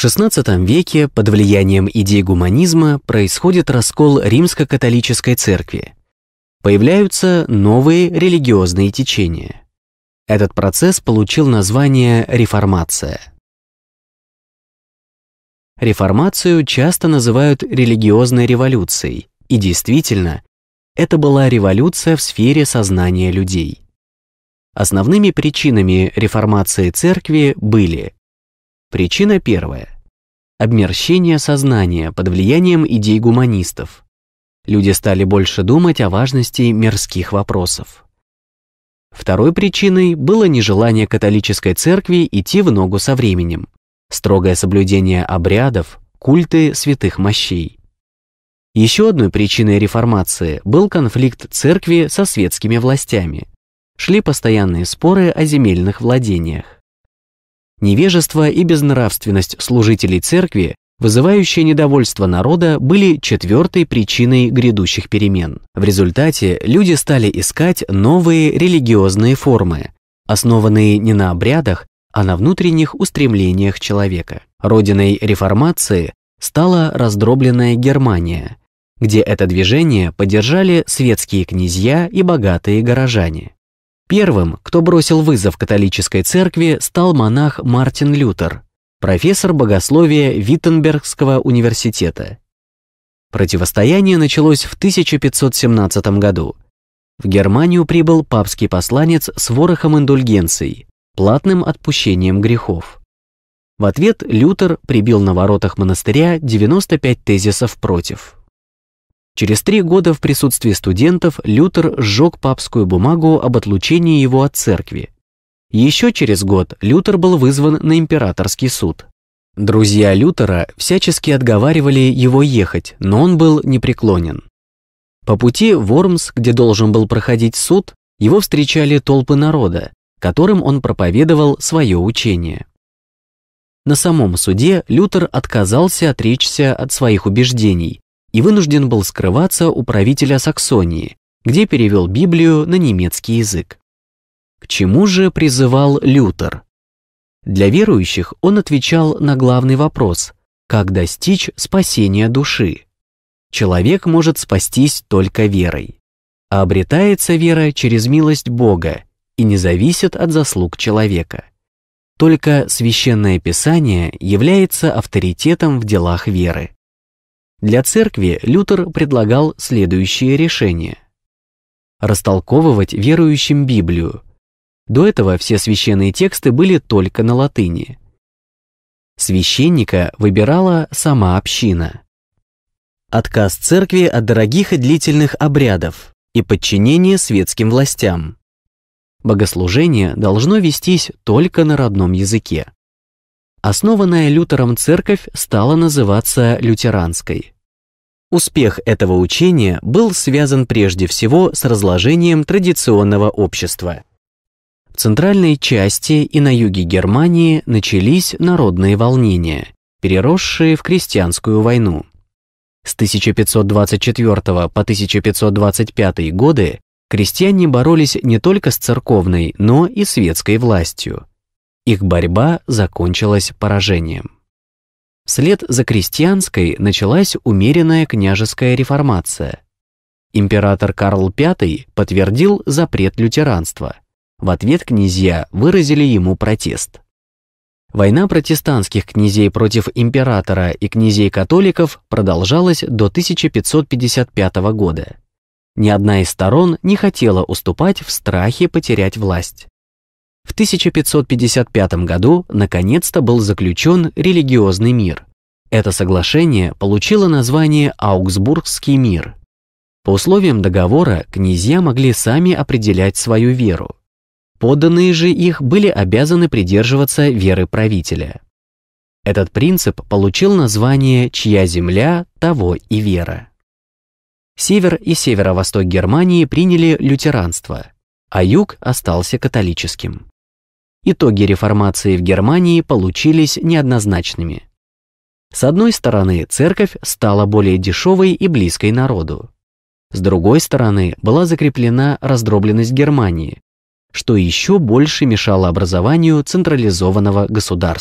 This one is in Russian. В XVI веке под влиянием идей гуманизма происходит раскол римско-католической церкви. Появляются новые религиозные течения. Этот процесс получил название «Реформация». Реформацию часто называют религиозной революцией, и действительно, это была революция в сфере сознания людей. Основными причинами реформации церкви были: причина первая – обмерщение сознания под влиянием идей гуманистов. Люди стали больше думать о важности мирских вопросов. Второй причиной было нежелание католической церкви идти в ногу со временем, строгое соблюдение обрядов, культы святых мощей. Еще одной причиной реформации был конфликт церкви со светскими властями. Шли постоянные споры о земельных владениях. Невежество и безнравственность служителей церкви, вызывающие недовольство народа, были четвертой причиной грядущих перемен. В результате люди стали искать новые религиозные формы, основанные не на обрядах, а на внутренних устремлениях человека. Родиной реформации стала раздробленная Германия, где это движение поддержали светские князья и богатые горожане. Первым, кто бросил вызов католической церкви, стал монах Мартин Лютер, профессор богословия Виттенбергского университета. Противостояние началось в 1517 году. В Германию прибыл папский посланец с ворохом индульгенций, платным отпущением грехов. В ответ Лютер прибил на воротах монастыря 95 тезисов против. Через 3 года в присутствии студентов Лютер сжег папскую бумагу об отлучении его от церкви. Еще через год Лютер был вызван на императорский суд. Друзья Лютера всячески отговаривали его ехать, но он был непреклонен. По пути в Вормс, где должен был проходить суд, его встречали толпы народа, которым он проповедовал свое учение. На самом суде Лютер отказался отречься от своих убеждений и вынужден был скрываться у правителя Саксонии, где перевел Библию на немецкий язык. К чему же призывал Лютер? Для верующих он отвечал на главный вопрос: как достичь спасения души? Человек может спастись только верой, а обретается вера через милость Бога и не зависит от заслуг человека. Только Священное Писание является авторитетом в делах веры. Для церкви Лютер предлагал следующее решение: растолковывать верующим Библию. До этого все священные тексты были только на латыни. Священника выбирала сама община. Отказ церкви от дорогих и длительных обрядов и подчинение светским властям. Богослужение должно вестись только на родном языке. Основанная Лютером церковь стала называться лютеранской. Успех этого учения был связан прежде всего с разложением традиционного общества. В центральной части и на юге Германии начались народные волнения, переросшие в крестьянскую войну. С 1524 по 1525 годы крестьяне боролись не только с церковной, но и светской властью. Их борьба закончилась поражением. Вслед за крестьянской началась умеренная княжеская реформация. Император Карл V подтвердил запрет лютеранства. В ответ князья выразили ему протест. Война протестантских князей против императора и князей-католиков продолжалась до 1555 года. Ни одна из сторон не хотела уступать в страхе потерять власть. В 1555 году наконец-то был заключен религиозный мир. Это соглашение получило название «Аугсбургский мир». По условиям договора князья могли сами определять свою веру. Подданные же их были обязаны придерживаться веры правителя. Этот принцип получил название «Чья земля, того и вера». Север и северо-восток Германии приняли лютеранство, а юг остался католическим. Итоги реформации в Германии получились неоднозначными. С одной стороны, церковь стала более дешевой и близкой народу. С другой стороны, была закреплена раздробленность Германии, что еще больше мешало образованию централизованного государства.